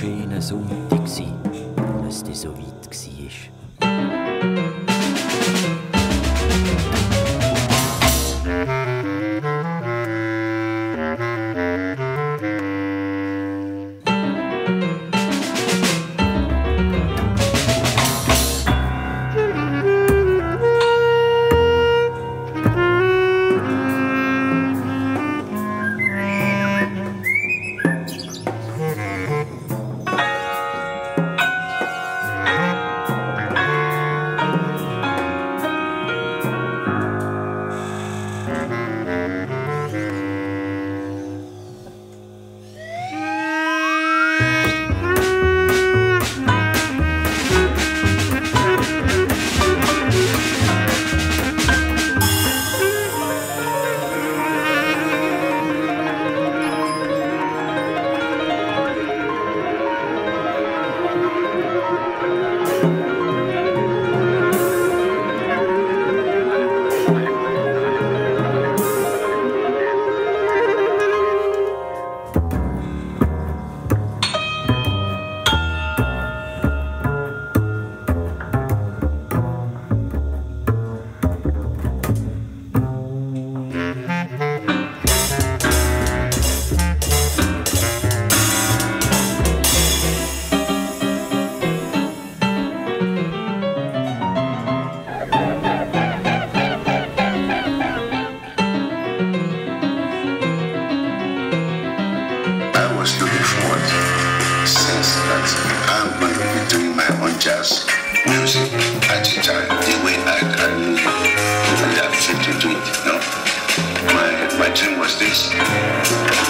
Geschehen so wichtig sein, dass du so weit warst. My dream was this.